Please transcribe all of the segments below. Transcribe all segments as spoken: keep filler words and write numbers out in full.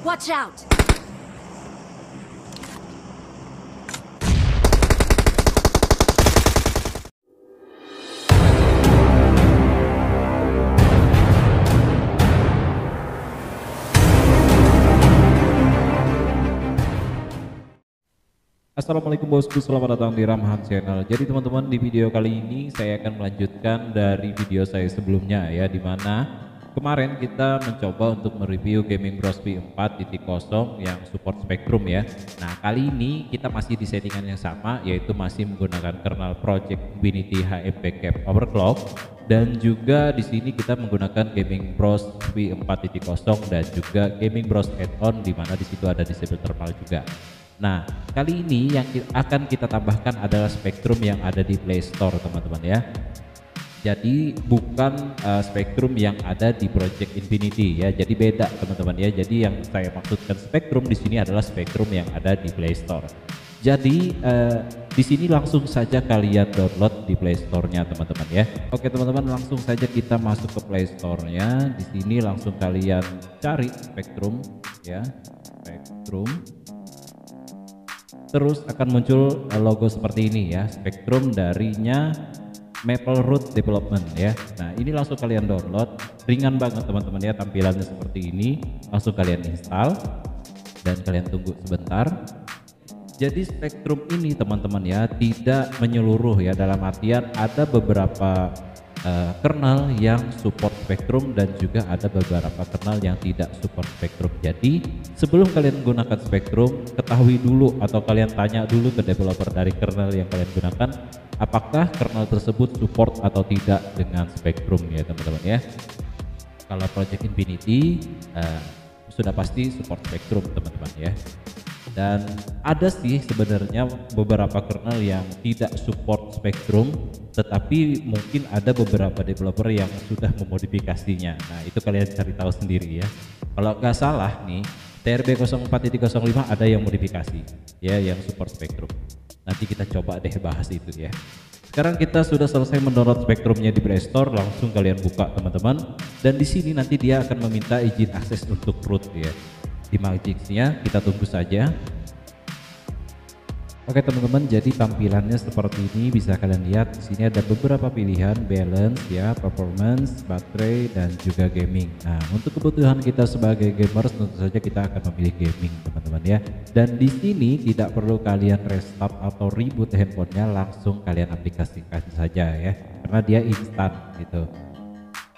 Watch out. Assalamualaikum bosku, selamat datang di Ramhan channel. Jadi teman-teman, di video kali ini saya akan melanjutkan dari video saya sebelumnya ya, dimana kemarin kita mencoba untuk mereview Gaming Bros V empat titik nol yang support Spectrum ya. Nah kali ini kita masih di settingan yang sama, yaitu masih menggunakan kernel Project Infinity H M P cap overclock, dan juga di sini kita menggunakan Gaming Bros V empat titik nol dan juga Gaming Bros add-on, dimana disitu ada disable thermal juga. Nah kali ini yang akan kita tambahkan adalah Spectrum yang ada di Play Store teman-teman ya. Jadi bukan uh, Spectrum yang ada di Project Infinity ya. Jadi beda teman-teman ya. Jadi yang saya maksudkan Spectrum di sini adalah Spectrum yang ada di Play Store. Jadi uh, di sini langsung saja kalian download di Play Store-nya teman-teman ya. Oke teman-teman, langsung saja kita masuk ke Play Store-nya. Di sini langsung kalian cari Spectrum ya. Spectrum. Terus akan muncul logo seperti ini ya, Spectrum darinya Maple Root Development ya. Nah ini langsung kalian download, ringan banget teman-teman ya, tampilannya seperti ini. Langsung kalian install dan kalian tunggu sebentar. Jadi Spectrum ini teman-teman ya tidak menyeluruh ya, dalam artian ada beberapa uh, kernel yang support Spectrum dan juga ada beberapa kernel yang tidak support Spectrum. Jadi sebelum kalian gunakan Spectrum, ketahui dulu atau kalian tanya dulu ke developer dari kernel yang kalian gunakan, apakah kernel tersebut support atau tidak dengan Spectrum ya teman-teman ya. Kalau Project Infinity uh, sudah pasti support Spectrum teman-teman ya. Dan ada sih sebenarnya beberapa kernel yang tidak support Spectrum, tetapi mungkin ada beberapa developer yang sudah memodifikasinya. Nah itu kalian cari tahu sendiri ya. Kalau nggak salah nih T R B nol empat titik nol lima ada yang modifikasi ya yang support Spectrum. Nanti kita coba deh bahas itu ya. Sekarang kita sudah selesai mendownload Spectrumnya di Play Store, langsung kalian buka teman-teman. Dan di sini nanti dia akan meminta izin akses untuk root ya. Di magicnya kita tunggu saja. Oke teman-teman, jadi tampilannya seperti ini, bisa kalian lihat di sini ada beberapa pilihan balance ya, performance, baterai, dan juga gaming. Nah untuk kebutuhan kita sebagai gamers tentu saja kita akan memilih gaming teman-teman ya. Dan di sini tidak perlu kalian restart atau reboot handphonenya, langsung kalian aplikasikan saja ya, karena dia instan gitu.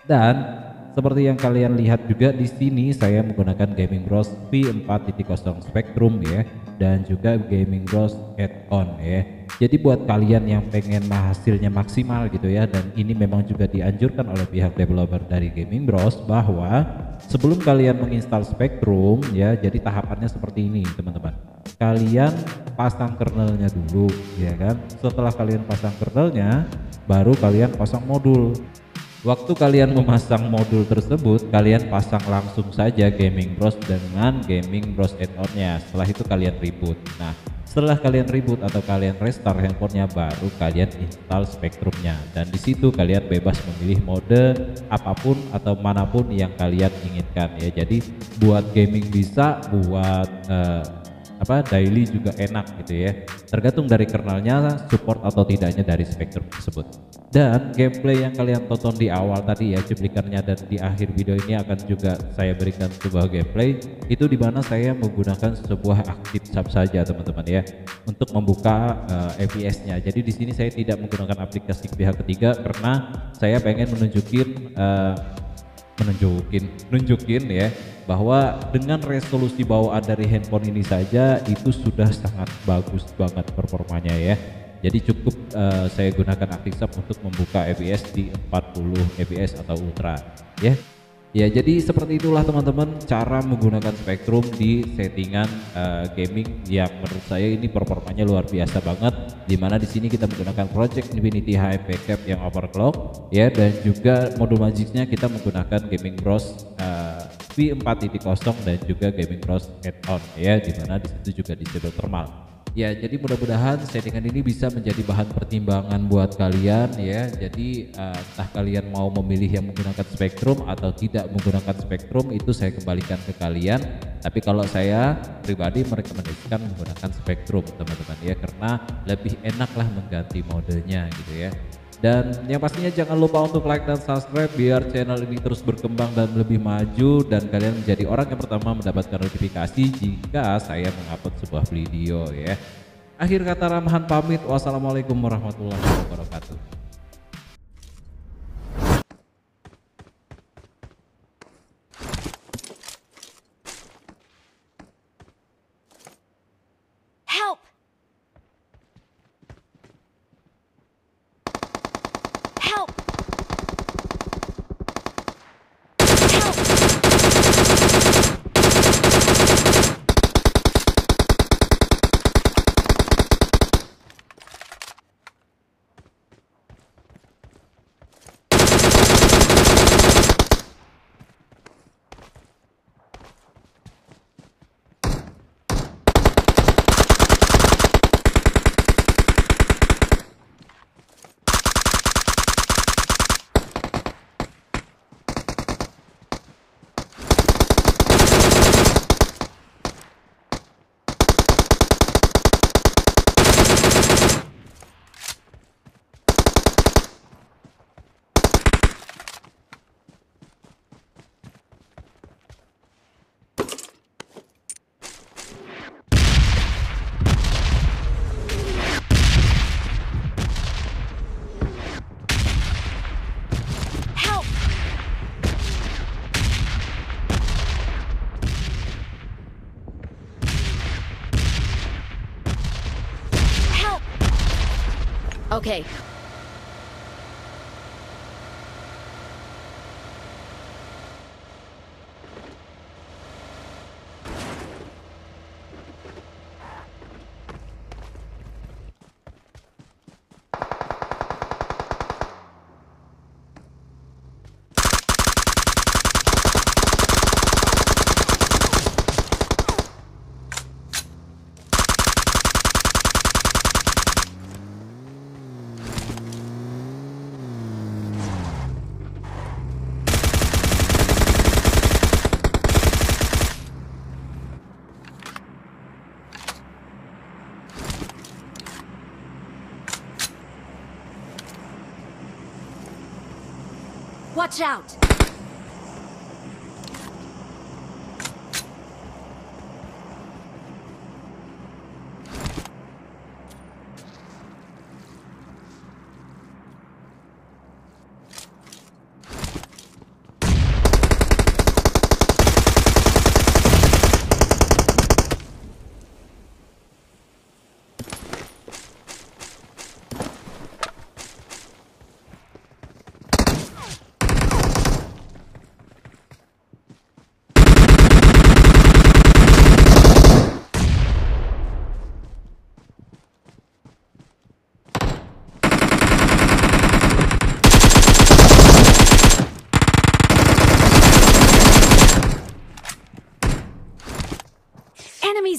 Dan seperti yang kalian lihat juga di sini saya menggunakan Gaming Bros V empat titik nol Spectrum ya, dan juga Gaming Bros add-on ya. Jadi buat kalian yang pengen hasilnya maksimal gitu ya, dan ini memang juga dianjurkan oleh pihak developer dari Gaming Bros bahwa sebelum kalian menginstal Spectrum ya, jadi tahapannya seperti ini teman-teman. Kalian pasang kernelnya dulu ya kan. Setelah kalian pasang kernelnya, baru kalian pasang modul. Waktu kalian memasang modul tersebut, kalian pasang langsung saja Gaming Bros dengan Gaming Bros add-onnya. Setelah itu kalian reboot. Nah, setelah kalian reboot atau kalian restart handphonenya, baru kalian install Spectrumnya. Dan di situ kalian bebas memilih mode apapun atau manapun yang kalian inginkan ya. Jadi buat gaming bisa, buat uh, apa daily juga enak gitu ya. Tergantung dari kernelnya support atau tidaknya dari Spectrum tersebut. Dan gameplay yang kalian tonton di awal tadi ya, cuplikannya, dan di akhir video ini akan juga saya berikan sebuah gameplay itu dimana saya menggunakan sebuah Aktive.sav saja teman-teman ya untuk membuka uh, F P S-nya. Jadi di sini saya tidak menggunakan aplikasi pihak ketiga karena saya pengen menunjukin uh, menunjukin nunjukin ya bahwa dengan resolusi bawaan dari handphone ini saja itu sudah sangat bagus banget performanya ya. Jadi cukup uh, saya gunakan Aktive.sav untuk membuka F P S di empat puluh F P S atau ultra ya. Ya jadi seperti itulah teman-teman cara menggunakan Spectrum di settingan uh, gaming yang menurut saya ini performanya luar biasa banget, dimana di sini kita menggunakan Project Infinity H M P cap yang overclock ya, dan juga modul magicnya kita menggunakan Gaming Bros uh, V empat titik nol dan juga Gaming Bros add-on ya, dimana disitu juga disable thermal. Ya, jadi mudah-mudahan settingan ini bisa menjadi bahan pertimbangan buat kalian ya. Jadi uh, entah kalian mau memilih yang menggunakan Spectrum atau tidak menggunakan Spectrum, itu saya kembalikan ke kalian. Tapi kalau saya pribadi merekomendasikan menggunakan Spectrum teman-teman ya, karena lebih enaklah mengganti modenya gitu ya. Dan yang pastinya jangan lupa untuk like dan subscribe biar channel ini terus berkembang dan lebih maju, dan kalian menjadi orang yang pertama mendapatkan notifikasi jika saya mengupload sebuah video ya. Akhir kata Ramhan pamit, wassalamualaikum warahmatullahi wabarakatuh. Okay. Watch out!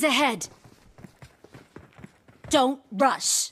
Ahead. Don't rush.